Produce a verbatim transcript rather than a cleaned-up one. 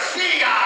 Garcia.